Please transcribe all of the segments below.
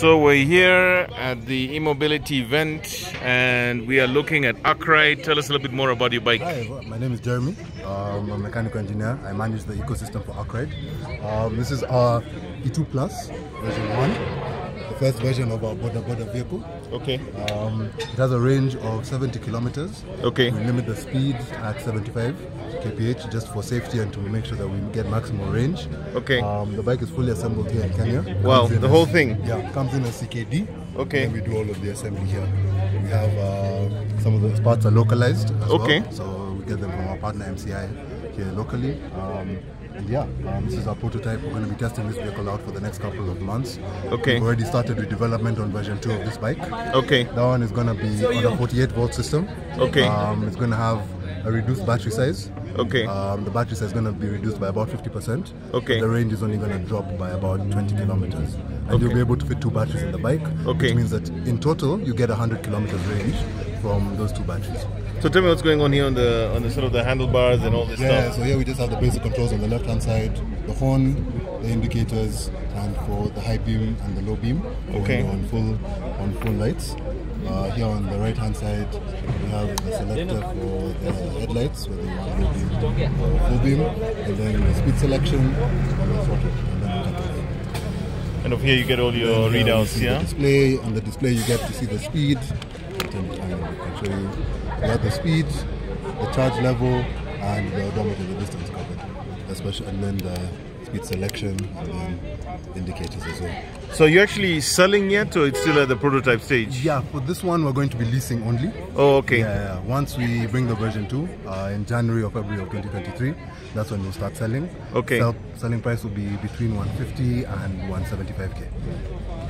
So we're here at the e-mobility event and we are looking at ARC Ride. Tell us a little bit more about your bike. Hi, my name is Jeremy. I'm a mechanical engineer. I manage the ecosystem for ARC Ride. This is our E2+ version 1, the first version of our border vehicle. Okay. It has a range of 70 kilometers. Okay. We limit the speed at 75 kph just for safety and to make sure that we get maximum range. Okay. The bike is fully assembled here in Kenya. Wow, the whole thing? Yeah, comes in as CKD. Okay. And we do all of the assembly here. We have some of the parts are localized as okay. well. So we get them from our partner MCI here locally. And yeah, this is our prototype. We're going to be testing this vehicle out for the next couple of months. Okay. We've already started with development on version 2 of this bike. Okay. That one is going to be on a 48-volt system. Okay. It's going to have a reduced battery size. Okay. The battery size is going to be reduced by about 50%. Okay. The range is only going to drop by about 20 kilometers. And okay. you'll be able to fit 2 batteries in the bike. Okay. Which means that in total, you get 100 kilometers range from those 2 batteries. So tell me what's going on here on the sort of the handlebars and all this stuff. Yeah, so here we just have the basic controls on the left-hand side, the horn, the indicators, and for the high beam and the low beam. Okay. On full lights. Here on the right-hand side, we have the selector for the headlights, whether you want low beam or full beam, and then the speed selection, and the throttle, and then the control. And over here you get all your readouts, yeah? On the display you get to see the speed. We have the speed, the charge level, and the odometer, the distance covered. And then the speed selection, and then indicators as well. So you're actually selling yet, or it's still at the prototype stage? Yeah, for this one we're going to be leasing only. Oh, okay. Yeah, once we bring the version 2 in January or February of 2023, that's when we'll start selling. Okay. Selling price will be between 150 and 175k.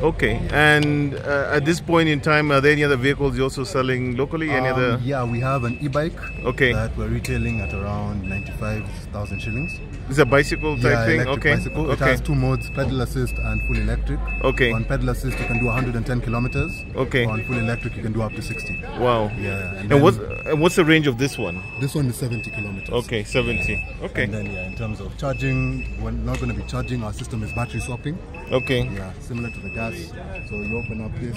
Okay, and at this point in time, are there any other vehicles you're also selling locally? Any other? Yeah, we have an e-bike okay. that we're retailing at around 95,000 shillings. It's a bicycle type thing? Okay. Bicycle. Okay. It has 2 modes, pedal assist and full electric. Okay. On pedal assist, you can do 110 kilometers. Okay. On full electric, you can do up to 60. Wow. Yeah. And what's the range of this one? This one is 70 kilometers. Okay, 70. Yeah. Okay. And then, yeah, in terms of charging, we're not going to be charging. Our system is battery swapping. Okay. Yeah, similar to the gas. So you open up this,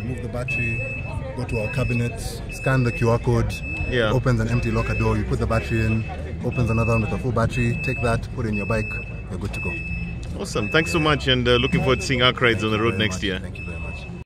remove the battery, go to our cabinet, scan the QR code, yeah. opens an empty locker door, you put the battery in, opens another one with a full battery, take that, put it in your bike, you're good to go. Awesome. Thanks so much and looking forward to seeing ARC Rides on the road next year. Thank you very much.